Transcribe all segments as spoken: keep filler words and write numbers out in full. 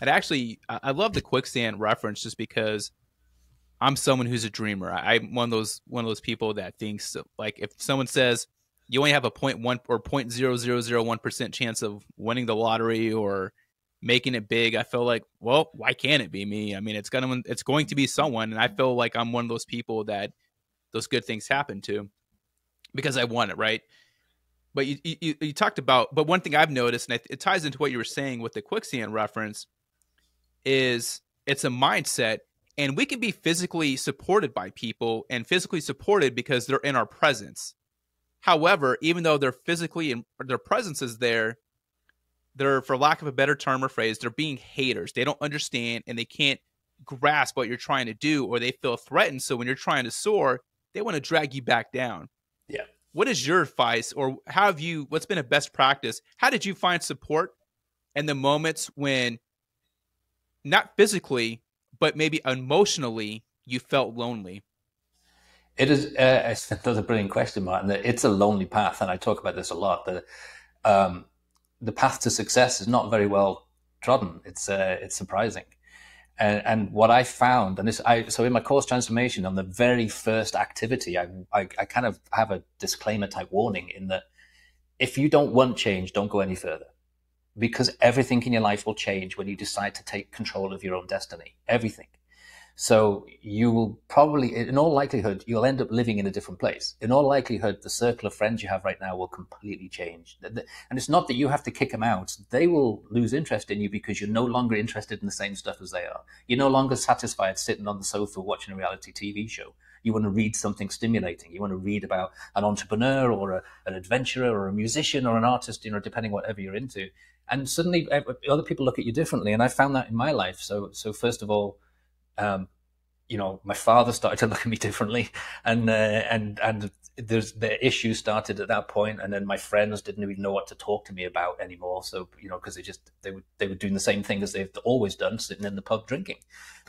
And actually, I love the quicksand reference just because I'm someone who's a dreamer. I, I'm one of those one of those people that thinks, like, if someone says you only have a zero point one or zero point zero zero zero one percent chance of winning the lottery or making it big, I feel like, well, why can't it be me? I mean, it's gonna it's going to be someone, and I feel like I'm one of those people that those good things happen to because I want it, right? But you you, you talked about, but one thing I've noticed, and it, it ties into what you were saying with the quicksand reference, is it's a mindset, and we can be physically supported by people and physically supported because they're in our presence. However, even though they're physically and their presence is there, they're, for lack of a better term or phrase, they're being haters. They don't understand and they can't grasp what you're trying to do, or they feel threatened. So when you're trying to soar, they want to drag you back down. Yeah. What is your advice, or how have you, what's been a best practice? How did you find support in the moments when, not physically, but maybe emotionally, you felt lonely? It is, uh, that's a brilliant question, Martin. It's a lonely path. And I talk about this a lot. The, um, the path to success is not very well trodden. It's, uh, it's surprising. And, and what I found, and this, I, so in my course Transformation, on the very first activity, I, I, I kind of have a disclaimer type warning in that if you don't want change, don't go any further. Because everything in your life will change when you decide to take control of your own destiny, everything. So you will probably, in all likelihood, you'll end up living in a different place. In all likelihood, the circle of friends you have right now will completely change. And it's not that you have to kick them out. They will lose interest in you because you're no longer interested in the same stuff as they are. You're no longer satisfied sitting on the sofa watching a reality T V show. You want to read something stimulating. You want to read about an entrepreneur or a, an adventurer or a musician or an artist, you know, depending whatever you're into. And suddenly other people look at you differently. And I found that in my life. So, so first of all, um, you know, my father started to look at me differently, and, uh, and, and there's the issue started at that point. And then my friends didn't even know what to talk to me about anymore. So, you know, cause they just, they were, they were doing the same thing as they've always done, sitting in the pub drinking.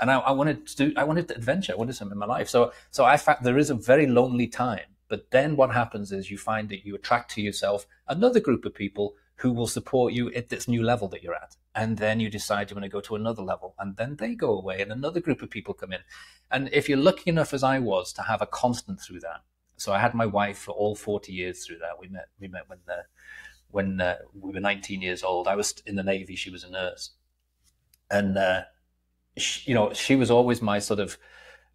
And I, I wanted to do, I wanted to adventure. I wanted something in my life. So, so I found there is a very lonely time, but then what happens is you find that you attract to yourself another group of people who will support you at this new level that you're at. And then you decide you want to go to another level, and then they go away and another group of people come in. And if you're lucky enough, as I was, to have a constant through that. So I had my wife for all forty years through that. We met, we met when, uh, when uh, we were nineteen years old. I was in the Navy, she was a nurse. And, uh, she, you know, she was always my sort of,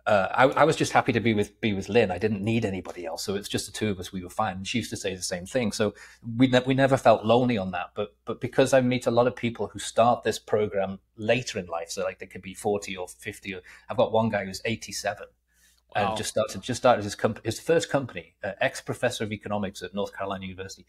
Uh, I, I was just happy to be with be with Lynn. I didn't need anybody else, so it's just the two of us. We were fine. And she used to say the same thing, so we ne we never felt lonely on that. But but because I meet a lot of people who start this program later in life, so like they could be forty or fifty. Or, I've got one guy who's eighty-seven, wow. and just started just started his comp his first company. Uh, ex professor of economics at North Carolina University,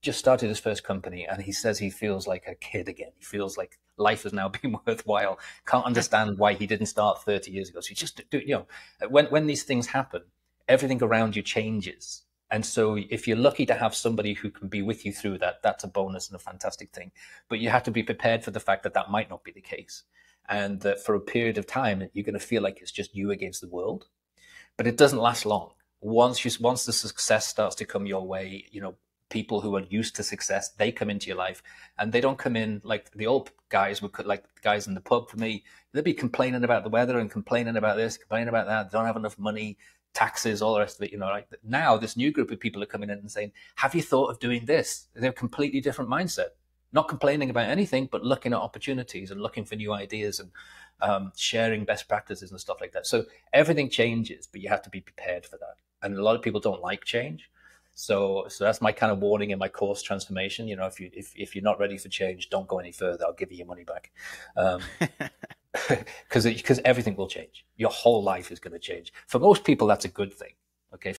just started his first company, and he says he feels like a kid again. He feels like life has now been worthwhile. Can't understand why he didn't start thirty years ago. So you just do, you know, when, when these things happen, everything around you changes. And so if you're lucky to have somebody who can be with you through that, that's a bonus and a fantastic thing. But you have to be prepared for the fact that that might not be the case. And that for a period of time, you're going to feel like it's just you against the world, but it doesn't last long. Once you, once the success starts to come your way, you know, people who are used to success, they come into your life, and they don't come in like the old guys would, like the guys in the pub for me. They'd be complaining about the weather and complaining about this, complaining about that. They don't have enough money, taxes, all the rest of it. You know, like now this new group of people are coming in and saying, have you thought of doing this? They're a completely different mindset, not complaining about anything, but looking at opportunities and looking for new ideas and um, sharing best practices and stuff like that. So everything changes, but you have to be prepared for that. And a lot of people don't like change. So, so that's my kind of warning in my course Transformation. You know, if you, if, if you're not ready for change, don't go any further. I'll give you your money back. Um, cause, it, cause everything will change. Your whole life is going to change. For most people, that's a good thing. Okay.